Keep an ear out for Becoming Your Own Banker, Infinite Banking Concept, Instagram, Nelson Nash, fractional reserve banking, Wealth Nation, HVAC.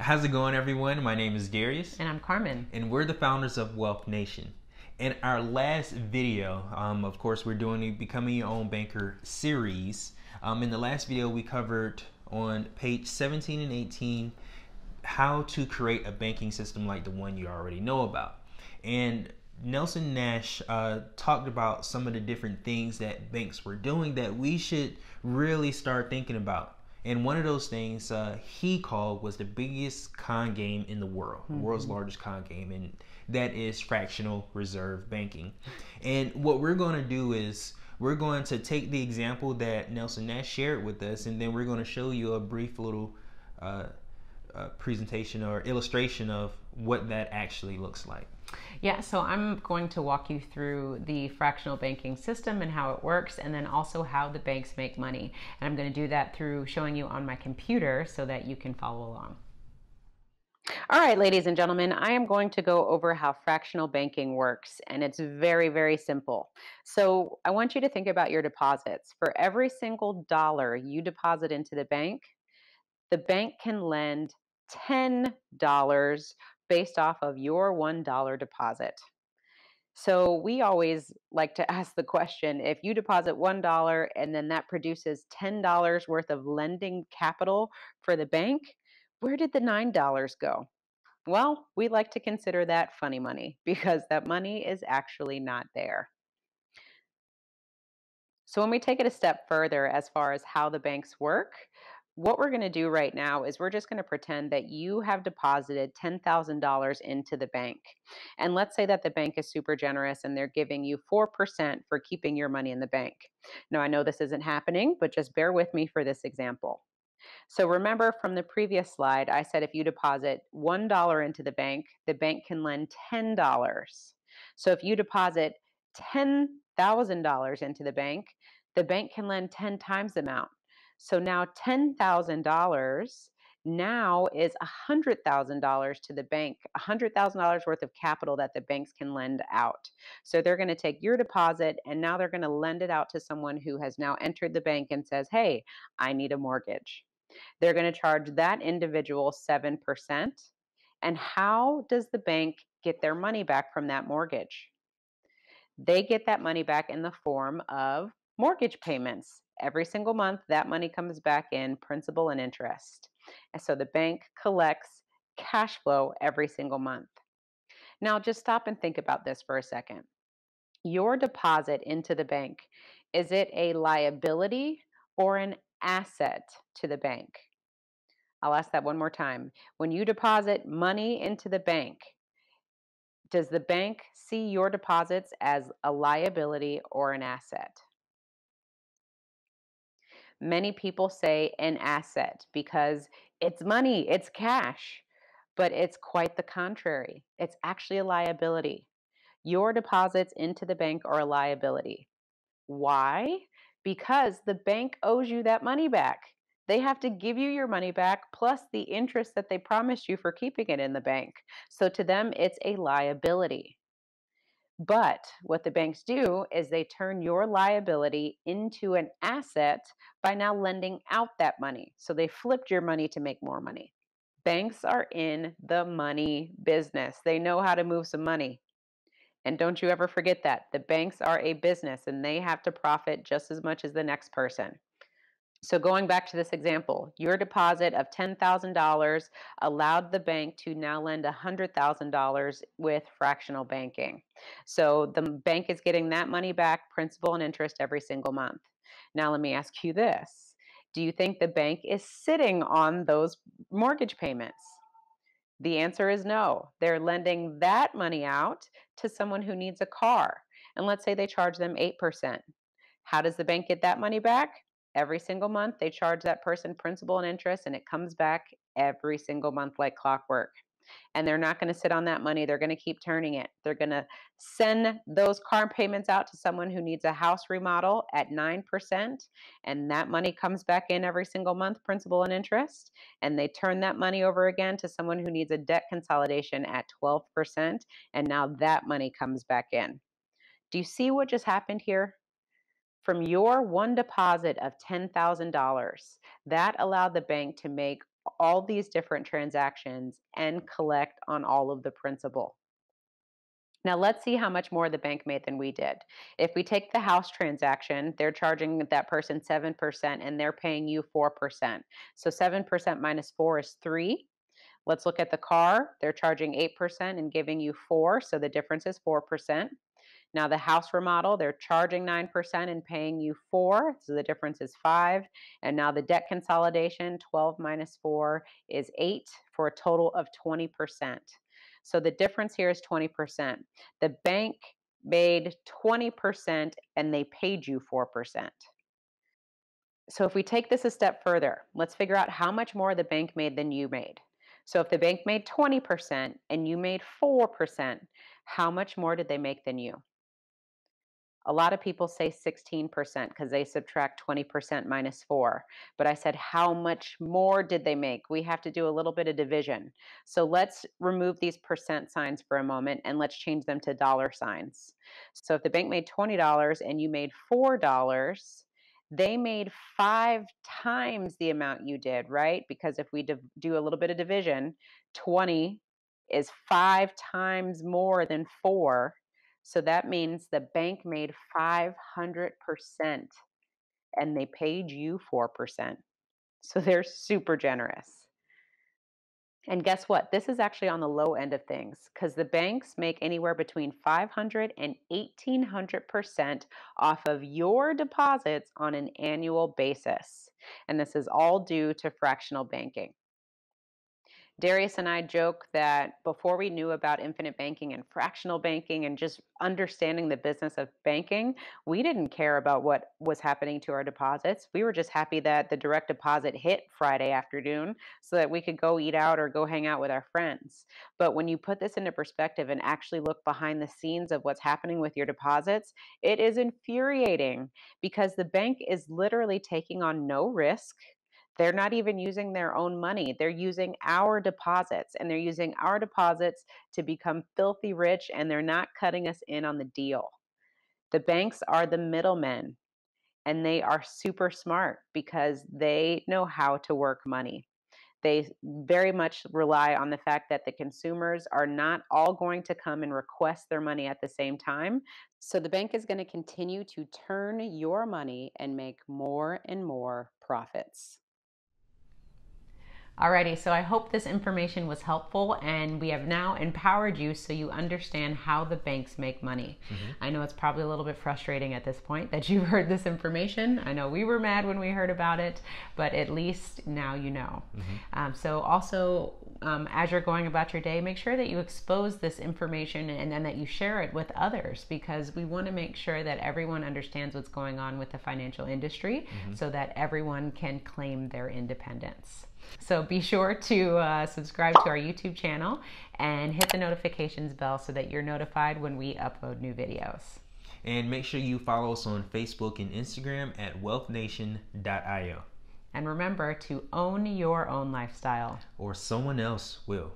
How's it going, everyone? My name is Darius. And I'm Carmen. And we're the founders of Wealth Nation. In our last video, of course, we're doing the Becoming Your Own Banker series. In the last video, we covered on page 17 and 18 how to create a banking system like the one you already know about. And Nelson Nash talked about some of the different things that banks were doing that we should really start thinking about. And one of those things he called was the biggest con game in the world, the world's largest con game, and that is fractional reserve banking. And what we're going to do is we're going to take the example that Nelson Nash shared with us, and then we're going to show you a brief little presentation or illustration of what that actually looks like. Yeah, so I'm going to walk you through the fractional banking system and how it works, and then also how the banks make money. And I'm going to do that through showing you on my computer so that you can follow along. All right, ladies and gentlemen, I am going to go over how fractional banking works, and it's very, very simple. So I want you to think about your deposits. For every single dollar you deposit into the bank can lend $10 based off of your $1 deposit. So we always like to ask the question, if you deposit $1 and then that produces $10 worth of lending capital for the bank, where did the $9 go? Well, we like to consider that funny money because that money is actually not there. So when we take it a step further as far as how the banks work, what we're going to do right now is we're just going to pretend that you have deposited $10,000 into the bank. And let's say that the bank is super generous and they're giving you 4% for keeping your money in the bank. Now, I know this isn't happening, but just bear with me for this example. So remember from the previous slide, I said if you deposit $1 into the bank can lend $10. So if you deposit $10,000 into the bank can lend 10 times the amount. So now $10,000 now is $100,000 to the bank, $100,000 worth of capital that the banks can lend out. So they're going to take your deposit and now they're going to lend it out to someone who has now entered the bank and says, hey, I need a mortgage. They're going to charge that individual 7%. And how does the bank get their money back from that mortgage? They get that money back in the form of mortgage payments. Every single month, that money comes back in principal and interest. And so the bank collects cash flow every single month. Now, just stop and think about this for a second. Your deposit into the bank, is it a liability or an asset to the bank? I'll ask that one more time. When you deposit money into the bank, does the bank see your deposits as a liability or an asset? Many people say an asset because it's money, it's cash, but it's quite the contrary. It's actually a liability. Your deposits into the bank are a liability. Why? Because the bank owes you that money back. They have to give you your money back plus the interest that they promised you for keeping it in the bank. So to them, it's a liability. But what the banks do is they turn your liability into an asset by now lending out that money. So they flipped your money to make more money. Banks are in the money business. They know how to move some money. And don't you ever forget that. The banks are a business and they have to profit just as much as the next person. So going back to this example, your deposit of $10,000 allowed the bank to now lend $100,000 with fractional banking. So the bank is getting that money back, principal and interest every single month. Now let me ask you this. Do you think the bank is sitting on those mortgage payments? The answer is no. They're lending that money out to someone who needs a car. And let's say they charge them 8%. How does the bank get that money back? Every single month, they charge that person principal and interest, and it comes back every single month like clockwork. And they're not going to sit on that money. They're going to keep turning it. They're going to send those car payments out to someone who needs a house remodel at 9%, and that money comes back in every single month, principal and interest, and they turn that money over again to someone who needs a debt consolidation at 12%, and now that money comes back in. Do you see what just happened here? From your one deposit of $10,000, that allowed the bank to make all these different transactions and collect on all of the principal. Now let's see how much more the bank made than we did. If we take the house transaction, they're charging that person 7% and they're paying you 4%. So 7% minus 4 is 3. Let's look at the car. They're charging 8% and giving you 4, so the difference is 4%. Now the house remodel, they're charging 9% and paying you 4, so the difference is 5. And now the debt consolidation, 12 minus 4 is 8, for a total of 20%. So the difference here is 20%. The bank made 20% and they paid you 4%. So if we take this a step further, let's figure out how much more the bank made than you made. So if the bank made 20% and you made 4%, how much more did they make than you? A lot of people say 16% because they subtract 20% minus 4. But I said, how much more did they make? We have to do a little bit of division. So let's remove these percent signs for a moment and let's change them to dollar signs. So if the bank made $20 and you made $4, they made 5 times the amount you did, right? Because if we do a little bit of division, 20 is 5 times more than 4. So that means the bank made 500% and they paid you 4%. So they're super generous. And guess what? This is actually on the low end of things because the banks make anywhere between 500 and 1,800% off of your deposits on an annual basis. And this is all due to fractional banking. Darius and I joke that before we knew about infinite banking and fractional banking and just understanding the business of banking, we didn't care about what was happening to our deposits. We were just happy that the direct deposit hit Friday afternoon so that we could go eat out or go hang out with our friends. But when you put this into perspective and actually look behind the scenes of what's happening with your deposits, it is infuriating because the bank is literally taking on no risk. They're not even using their own money. They're using our deposits, and they're using our deposits to become filthy rich, and they're not cutting us in on the deal. The banks are the middlemen, and they are super smart because they know how to work money. They very much rely on the fact that the consumers are not all going to come and request their money at the same time. So the bank is going to continue to turn your money and make more and more profits. Alrighty, so I hope this information was helpful and we have now empowered you so you understand how the banks make money. I know it's probably a little bit frustrating at this point that you've heard this information. I know we were mad when we heard about it, but at least now you know. So also, as you're going about your day, make sure that you expose this information and then that you share it with others, because we want to make sure that everyone understands what's going on with the financial industry so that everyone can claim their independence. So be sure to subscribe to our YouTube channel and hit the notifications bell so that you're notified when we upload new videos. And make sure you follow us on Facebook and Instagram at wealthnation.io. And remember to own your own lifestyle. Or someone else will.